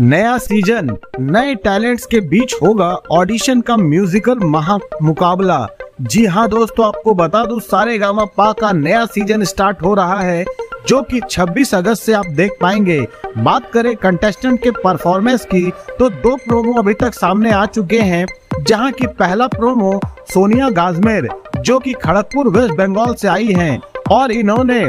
नया सीजन नए टैलेंट्स के बीच होगा ऑडिशन का म्यूजिकल महा मुकाबला। जी हाँ दोस्तों, आपको बता दूं सारेगामा पार्क का नया सीजन स्टार्ट हो रहा है जो कि 26 अगस्त से आप देख पाएंगे। बात करें कंटेस्टेंट के परफॉर्मेंस की तो दो प्रोमो अभी तक सामने आ चुके हैं, जहाँ की पहला प्रोमो सोनिया गाजमेर जो कि खड़गपुर वेस्ट बंगाल से आई हैं और इन्होंने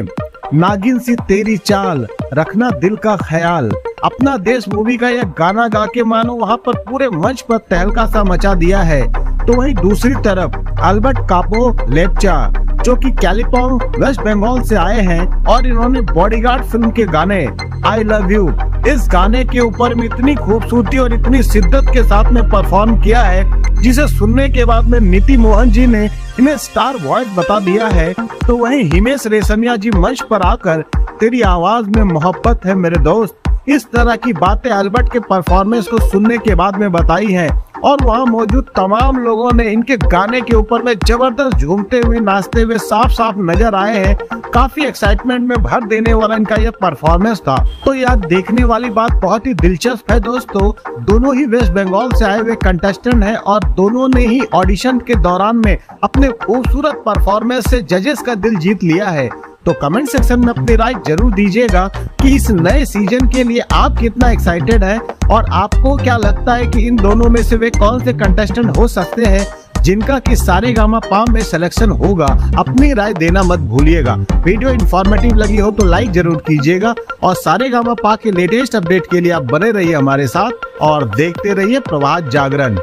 नागिन सी तेरी चाल रखना दिल का ख्याल अपना देश मूवी का यह गाना गा के मानो वहाँ पर पूरे मंच पर तहलका सा मचा दिया है। तो वहीं दूसरी तरफ अल्बर्ट कापो लेपचा जो कि कैलिपोन वेस्ट बंगाल से आए हैं और इन्होंने बॉडीगार्ड फिल्म के गाने आई लव यू इस गाने के ऊपर में इतनी खूबसूरती और इतनी शिद्दत के साथ में परफॉर्म किया है जिसे सुनने के बाद में नीति मोहन जी ने इन्हें स्टार वॉइस बता दिया है। तो वहीं हिमेश रेशमिया जी मंच पर आकर तेरी आवाज में मोहब्बत है मेरे दोस्त इस तरह की बातें अल्बर्ट के परफॉर्मेंस को सुनने के बाद में बताई हैं और वहां मौजूद तमाम लोगों ने इनके गाने के ऊपर में जबरदस्त झूमते हुए नाचते हुए साफ साफ नजर आए हैं। काफी एक्साइटमेंट में भर देने वाला इनका यह परफॉर्मेंस था। तो यह देखने वाली बात बहुत ही दिलचस्प है दोस्तों। दोनों ही वेस्ट बंगाल से आए हुए कंटेस्टेंट हैं और दोनों ने ही ऑडिशन के दौरान में अपने खूबसूरत परफॉर्मेंस से जजेस का दिल जीत लिया है। तो कमेंट सेक्शन में अपनी राय जरूर दीजिएगा कि इस नए सीजन के लिए आप कितना एक्साइटेड हैं और आपको क्या लगता है कि इन दोनों में से वे कौन से कंटेस्टेंट हो सकते हैं जिनका कि सारेगामा पार्क में सिलेक्शन होगा। अपनी राय देना मत भूलिएगा। वीडियो इन्फॉर्मेटिव लगी हो तो लाइक जरूर कीजिएगा और सारेगामा पार्क के लेटेस्ट अपडेट के लिए आप बने रहिए हमारे साथ और देखते रहिए प्रभात जागरण।